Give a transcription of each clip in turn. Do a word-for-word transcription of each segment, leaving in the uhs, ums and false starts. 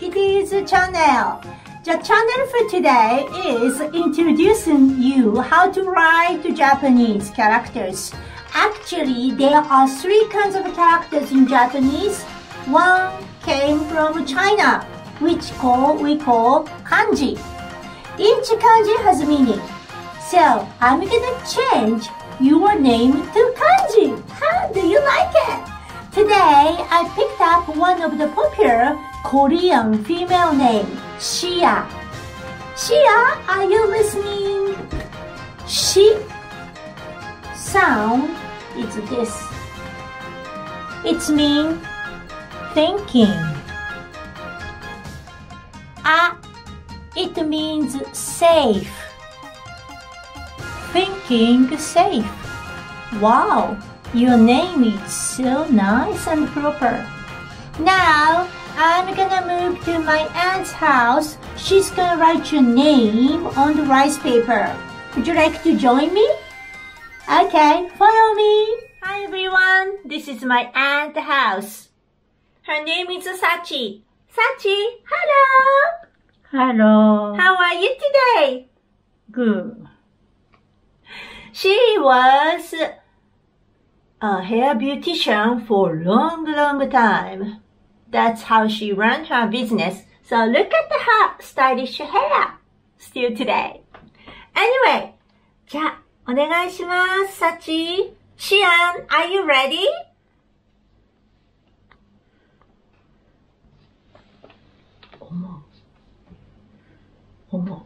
Kitty's channel. The channel for today is introducing you how to write Japanese characters. Actually, there are three kinds of characters in Japanese. One came from China, which call, we call kanji. Each kanji has meaning. So, I'm gonna change your name to kanji. How do you like it? Today, I picked up one of the popular Korean female name, Shia. Shia, are you listening? She sound is this. It's mean thinking. Ah, it means safe. Thinking safe. Wow, your name is so nice and proper. Now, I'm gonna move to my aunt's house. She's gonna write your name on the rice paper. Would you like to join me? Okay, follow me. Hi everyone, this is my aunt's house. Her name is Sachi. Sachi, hello! Hello. How are you today? Good. She was a hair beautician for a long, long time. That's how she ran her business. So look at the her stylish hair still today. Anyway, じゃあお願いします, Sachi. Shian, are you ready? Omo. Omo.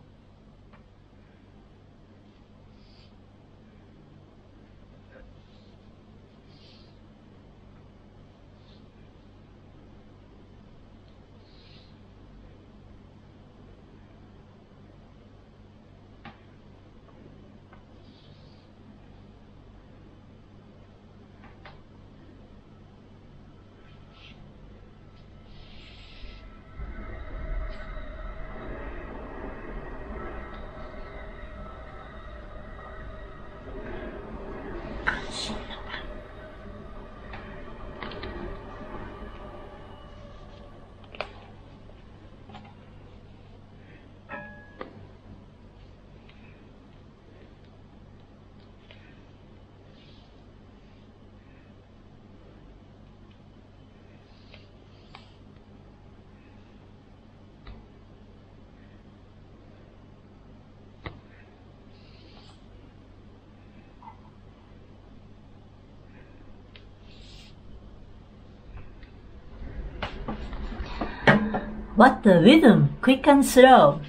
What the rhythm, quick and slow.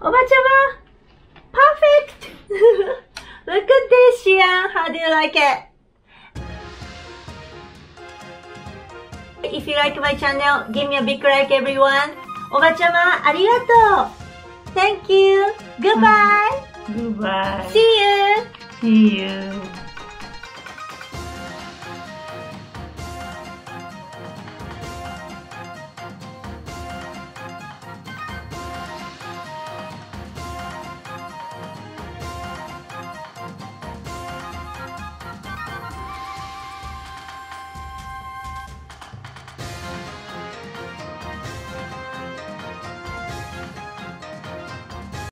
Oba-chama! Perfect! Look at this, Shia. How do you like it? If you like my channel, give me a big like, everyone. Oba-chama, arigato! Thank you. Goodbye. Goodbye. See you. See you.